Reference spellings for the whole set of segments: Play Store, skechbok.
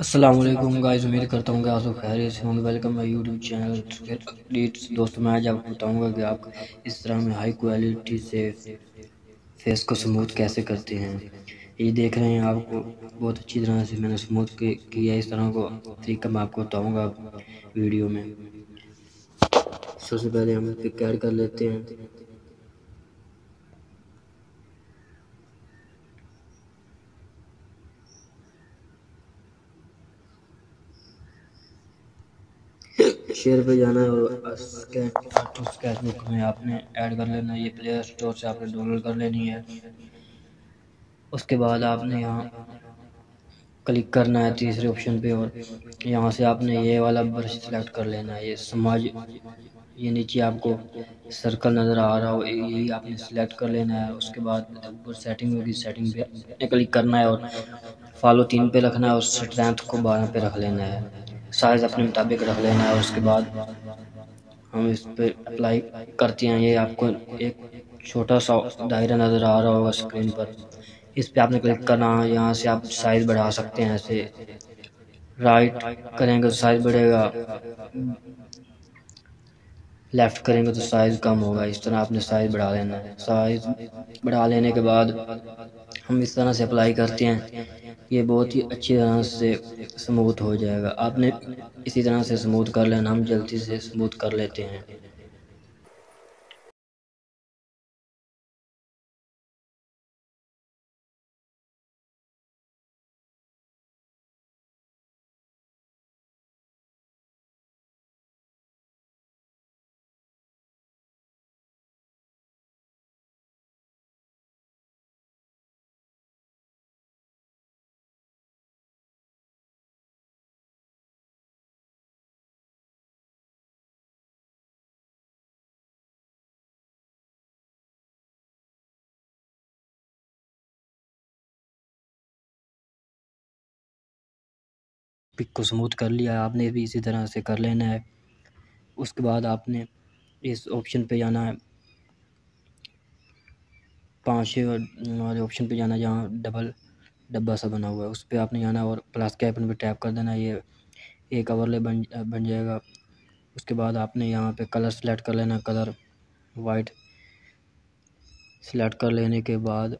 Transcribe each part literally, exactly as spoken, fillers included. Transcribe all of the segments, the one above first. अस्सलाम वालेकुम गाइस, उम्मीद करता हूँ कि आप लोग खैरियत से होंगे। Welcome my YouTube channel. दोस्तों, मैं आज आपको बताऊँगा कि आप इस तरह में हाई क्वालिटी से फेस को स्मूथ कैसे करते हैं। ये देख रहे हैं, आपको बहुत अच्छी तरह से मैंने स्मूथ किया। इस तरह को तरीका मैं आपको बताऊँगा वीडियो में। सबसे पहले हम पिक ऐड कर लेते हैं। शेयर पे जाना है और स्केच टू स्केच बुक में आपने ऐड कर लेना है। ये प्ले स्टोर से आपने डाउनलोड कर लेनी है। उसके बाद आपने यहाँ क्लिक करना है तीसरे ऑप्शन पे, और यहाँ से आपने ये वाला ब्रश सेलेक्ट कर लेना है। ये समाज ये नीचे आपको सर्कल नज़र आ रहा हो, यही आपने सेलेक्ट कर लेना है। उसके बाद ऊपर सेटिंग होगी, सेटिंग पे क्लिक करना है और फॉलो तीन पे रखना है और स्ट्रेंथ को बारह पे रख लेना है। साइज़ अपने मुताबिक रख लेना है। उसके बाद हम इस पर अप्लाई करते हैं। ये आपको एक छोटा सा दायरा नज़र आ रहा होगा स्क्रीन पर, इस पर आपने क्लिक करना है। यहाँ से आप साइज़ बढ़ा सकते हैं। ऐसे राइट करेंगे तो साइज़ बढ़ेगा, लेफ़्ट करेंगे तो साइज़ कम होगा। इस तरह आपने साइज़ बढ़ा लेना है। साइज़ बढ़ा लेने के बाद हम इस तरह से अप्लाई करते हैं। ये बहुत ही अच्छी तरह से स्मूथ हो जाएगा। आपने इसी तरह से स्मूथ कर लेना। हम जल्दी से स्मूथ कर लेते हैं। पिक को स्मूथ कर लिया, आपने भी इसी तरह से कर लेना है। उसके बाद आपने इस ऑप्शन पे जाना है, पाँचवें वाले ऑप्शन पे जाना है जहाँ डबल डब्बा सा बना हुआ है। उस पर आपने जाना और प्लस के आइकन पे टैप कर देना। ये एक ओवरले बन बन जाएगा। उसके बाद आपने यहाँ पे कलर सेलेक्ट कर लेना। कलर वाइट सेलेक्ट कर लेने के बाद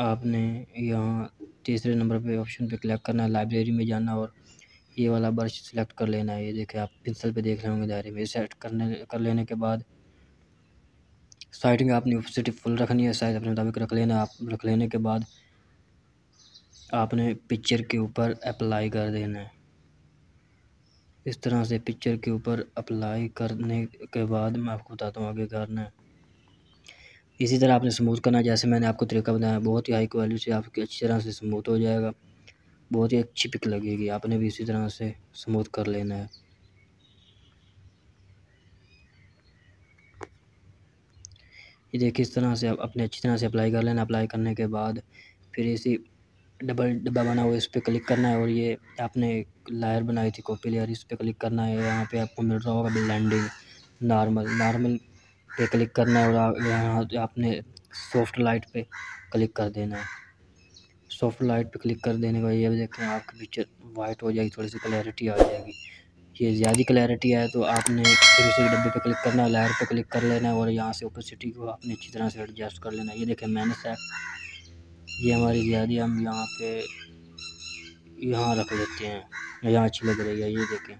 आपने यहाँ तीसरे नंबर पे ऑप्शन पे क्लिक करना है। लाइब्रेरी में जाना और ये वाला ब्रश सेलेक्ट कर लेना है। ये देखें, आप पेंसिल पे देख रहे होंगे दायरे में। सेट करने कर लेने के बाद साइटिंग आपने ऑपोजिट फुल रखनी है, साइज अपने मुताबिक रख लेना। आप रख लेने के बाद आपने पिक्चर के ऊपर अप्लाई कर देना है। इस तरह से पिक्चर के ऊपर अप्लाई करने के बाद मैं आपको बताता हूँ आगे करना है। इसी तरह आपने स्मूथ करना, जैसे मैंने आपको तरीका बताया। बहुत ही हाई क्वालिटी से आपकी अच्छी तरह से स्मूथ हो जाएगा, बहुत ही अच्छी पिक लगेगी। आपने भी इसी तरह से स्मूथ कर लेना है। ये देखिए, इस तरह से आप अपने अच्छी तरह से अप्लाई कर लेना। अप्लाई करने के बाद फिर इसी डबल डब्बा बना हुआ इस पर क्लिक करना है और ये आपने लायर बनाई थी कॉपी लेयर, इस पर क्लिक करना है। यहाँ पर आपको मिल रहा होगा ब्लेंडिंग, नॉर्मल नॉर्मल पे क्लिक करना है और यहाँ आपने सॉफ्ट लाइट पे क्लिक कर देना है। सॉफ्ट लाइट पे क्लिक कर देने के बाद ये देखें, आपकी पिक्चर वाइट हो जाएगी, थोड़ी सी क्लैरिटी आ जाएगी। ये ज़्यादा क्लैरिटी आए तो आपने फिर उसी डब्बे पे क्लिक करना है, लायर पे क्लिक कर लेना है और यहाँ से ओपेसिटी को आपने अच्छी तरह से एडजस्ट कर लेना है। ये देखें, मैंने सेट ये हमारी ज़्यादा हम यहाँ पे यहाँ रख लेते हैं, यहाँ अच्छी लग रही है। ये देखें,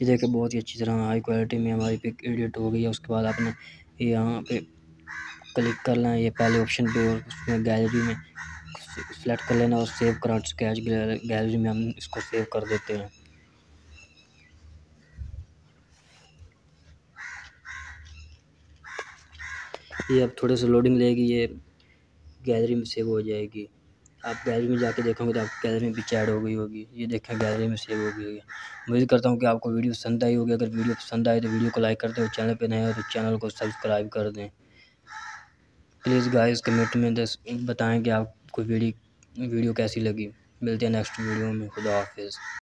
ये देखे, बहुत ही अच्छी तरह हाई क्वालिटी में हमारी पिक एडिट हो गई है। उसके बाद आपने यहाँ पे क्लिक करना है, ये पहले ऑप्शन पे, और उसमें गैलरी में सेलेक्ट कर लेना और सेव करंट स्केच गैलरी में हम इसको सेव कर देते हैं। ये अब थोड़े से लोडिंग लेगी, ये गैलरी में सेव हो जाएगी। आप गैलरी में जाके देखोगे तो आप गैलरी में भी चैट हो गई होगी। ये देखें, गैलरी में सेव हो गई है। उम्मीद करता हूँ कि आपको वीडियो पसंद आई होगी। अगर वीडियो पसंद आए तो वीडियो को लाइक कर दें और चैनल पे नए हो तो चैनल को सब्सक्राइब कर दें। प्लीज़ गाइस, कमेंट में दस बताएं कि आपको वीडियो वीडियो कैसी लगी। मिलते हैं नेक्स्ट वीडियो में। खुदा हाफिज़।